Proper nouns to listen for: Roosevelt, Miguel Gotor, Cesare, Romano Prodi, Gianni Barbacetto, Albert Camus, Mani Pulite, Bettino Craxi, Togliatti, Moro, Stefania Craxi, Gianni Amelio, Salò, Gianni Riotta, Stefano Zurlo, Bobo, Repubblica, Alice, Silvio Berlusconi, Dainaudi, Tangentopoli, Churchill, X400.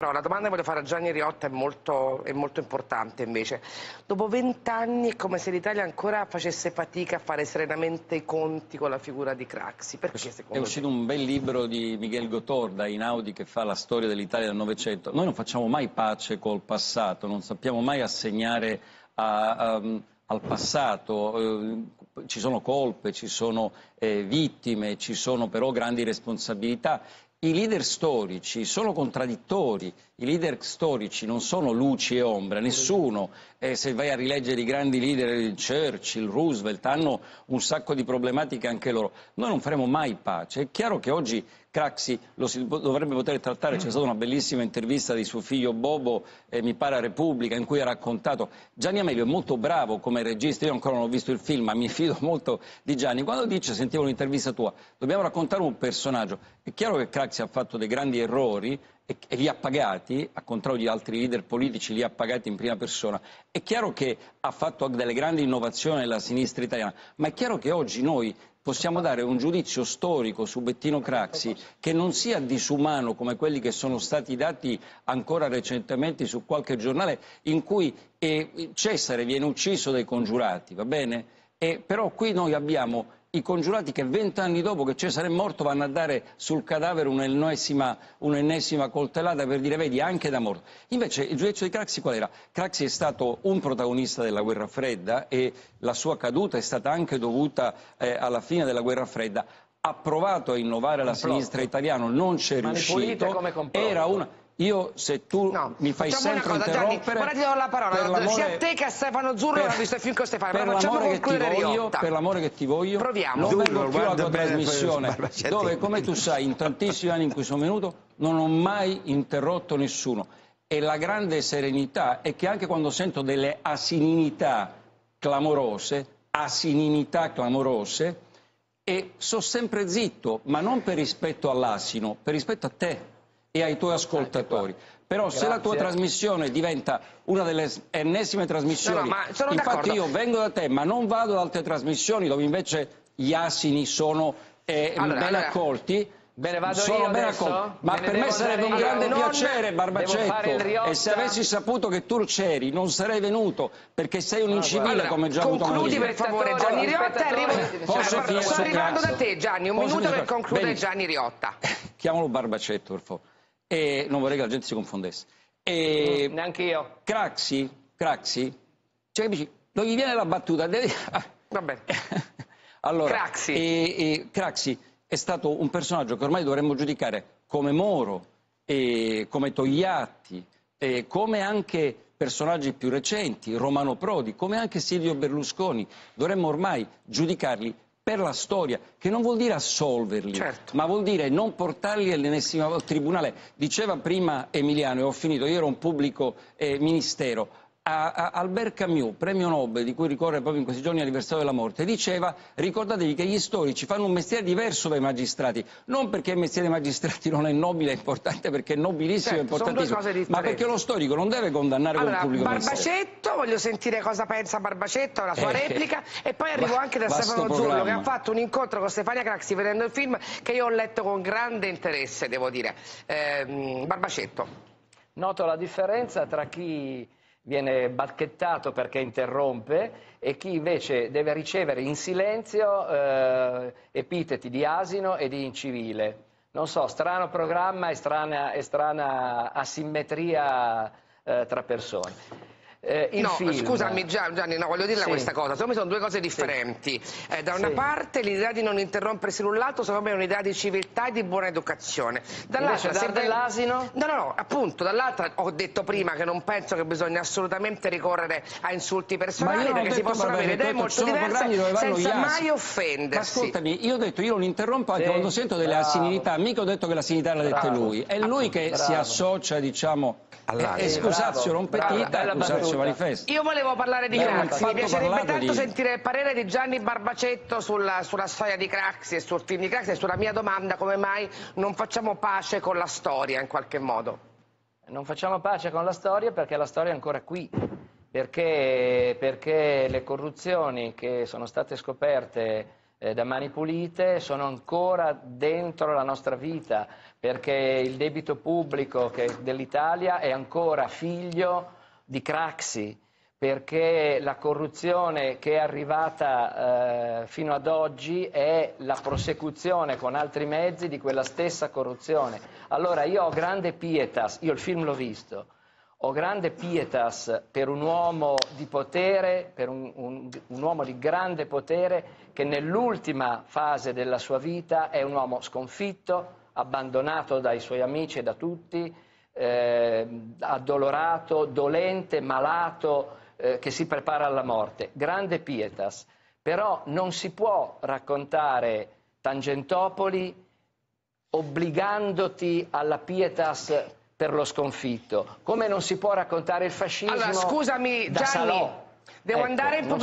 No, la domanda che voglio fare a Gianni Riotta è molto importante invece. Dopo 20 anni è come se l'Italia ancora facesse fatica a fare serenamente i conti con la figura di Craxi. Perché, secondo te? È uscito un bel libro di Miguel Gotor, Dainaudi, che fa la storia dell'Italia del Novecento. Noi non facciamo mai pace col passato, non sappiamo mai assegnare al passato. Ci sono colpe, ci sono vittime, ci sono però grandi responsabilità. I leader storici sono contraddittori, i leader storici non sono luci e ombra, nessuno, se vai a rileggere i grandi leader, Churchill, Roosevelt, hanno un sacco di problematiche anche loro. Noi non faremo mai pace. È chiaro che oggi Craxi lo si dovrebbe poter trattare, c'è stata una bellissima intervista di suo figlio Bobo, mi pare a Repubblica, in cui ha raccontato, Gianni Amelio è molto bravo come regista, io ancora non ho visto il film ma mi fido molto di Gianni, quando dice, sentivo un'intervista tua, dobbiamo raccontare un personaggio, è chiaro che Craxi ha fatto dei grandi errori e li ha pagati, a contrario di altri leader politici, li ha pagati in prima persona. È chiaro che ha fatto delle grandi innovazioni la sinistra italiana, ma è chiaro che oggi noi possiamo dare un giudizio storico su Bettino Craxi che non sia disumano come quelli che sono stati dati ancora recentemente su qualche giornale, in cui Cesare viene ucciso dai congiurati, va bene? Però qui noi abbiamo i congiurati che 20 anni dopo che Cesare è morto vanno a dare sul cadavere un'ennesima coltellata per dire vedi anche da morto. Invece il giudizio di Craxi qual era? Craxi è stato un protagonista della guerra fredda e la sua caduta è stata anche dovuta alla fine della guerra fredda. Ha provato a innovare la sinistra italiana, non c'è riuscito. Era una... Io, se tu mi fai sempre interrompere... Ora ti do la parola, sia a te che a Stefano Zurlo, non ho visto il film con Stefano, per l'amore che ti voglio, proviamo. Non vengo più alla tua trasmissione, dove, come tu sai, in tantissimi anni in cui sono venuto, non ho mai interrotto nessuno. E la grande serenità è che anche quando sento delle asininità clamorose, e so sempre zitto, ma non per rispetto all'asino, per rispetto a te e ai tuoi ascoltatori. Però grazie. Se la tua trasmissione diventa una delle ennesime trasmissioni, no, infatti io vengo da te ma non vado ad altre trasmissioni dove invece gli asini sono ben accolti. Bene, vado io adesso? Ma per me sarebbe un grande piacere, Barbacetto, e se avessi saputo che tu c'eri non sarei venuto, perché sei un incivile, come già avuto modo di dire. Concludi per favore Gianni Riotta, sto arrivando da te Gianni, un minuto per concludere Gianni Riotta. Chiamalo Barbacetto per favore, e non vorrei che la gente si confondesse. Neanche io. Craxi, cioè capisci, non gli viene la battuta. Vabbè. Allora, Craxi è stato un personaggio che ormai dovremmo giudicare come Moro, come Togliatti, come anche personaggi più recenti, Romano Prodi, come anche Silvio Berlusconi. Dovremmo ormai giudicarli per la storia, che non vuol dire assolverli, ma vuol dire non portarli all'ennesimo tribunale. Diceva prima Emiliano, e ho finito, io ero un pubblico ministero, a Albert Camus, premio Nobel, di cui ricorre proprio in questi giorni l'anniversario della morte, diceva, ricordatevi che gli storici fanno un mestiere diverso dai magistrati, non perché il mestiere dei magistrati non è nobile, è importante, perché è nobilissimo, è importantissimo, ma perché lo storico non deve condannare con il pubblico ministero. Barbacetto, voglio sentire cosa pensa Barbacetto, la sua replica, e poi arrivo anche da Stefano Zurlo, che ha fatto un incontro con Stefania Craxi vedendo il film, che io ho letto con grande interesse, devo dire. Barbacetto. Noto la differenza tra chi viene bacchettato perché interrompe e chi invece deve ricevere in silenzio epiteti di asino e di incivile. Non so, strano programma e strana asimmetria tra persone. Scusami Gianni, voglio dirla questa cosa, secondo me sono due cose differenti. Da una parte l'idea di non interrompersi l'un l'altro, secondo me è un'idea di civiltà e di buona educazione. Dall'altra dell'asino? No, appunto, dall'altra ho detto prima che non penso che bisogna assolutamente ricorrere a insulti personali, perché si possono avere idee molto diverse senza mai offendersi. Ascoltami, io ho detto io non interrompo anche quando sento delle asinità, mica ho detto che l'asinità l'ha detta lui, è lui che si associa, diciamo, all'escusazio non petita, manifesto. Io volevo parlare di Craxi, mi piacerebbe tanto sentire il parere di Gianni Barbacetto sulla storia di Craxi e sul film di Craxi e sulla mia domanda come mai non facciamo pace con la storia in qualche modo. Non facciamo pace con la storia perché la storia è ancora qui, perché le corruzioni che sono state scoperte da Mani Pulite sono ancora dentro la nostra vita, perché il debito pubblico dell'Italia è ancora figlio di Craxi, perché la corruzione che è arrivata fino ad oggi è la prosecuzione con altri mezzi di quella stessa corruzione. Allora io ho grande pietas, io il film l'ho visto, ho grande pietas per un uomo di potere, per un uomo di grande potere che nell'ultima fase della sua vita è un uomo sconfitto, abbandonato dai suoi amici e da tutti, addolorato, dolente, malato, che si prepara alla morte. Grande pietas, però non si può raccontare Tangentopoli obbligandoti alla pietas per lo sconfitto, come non si può raccontare il fascismo. Allora, scusami, Gianni, da Salò. Devo andare in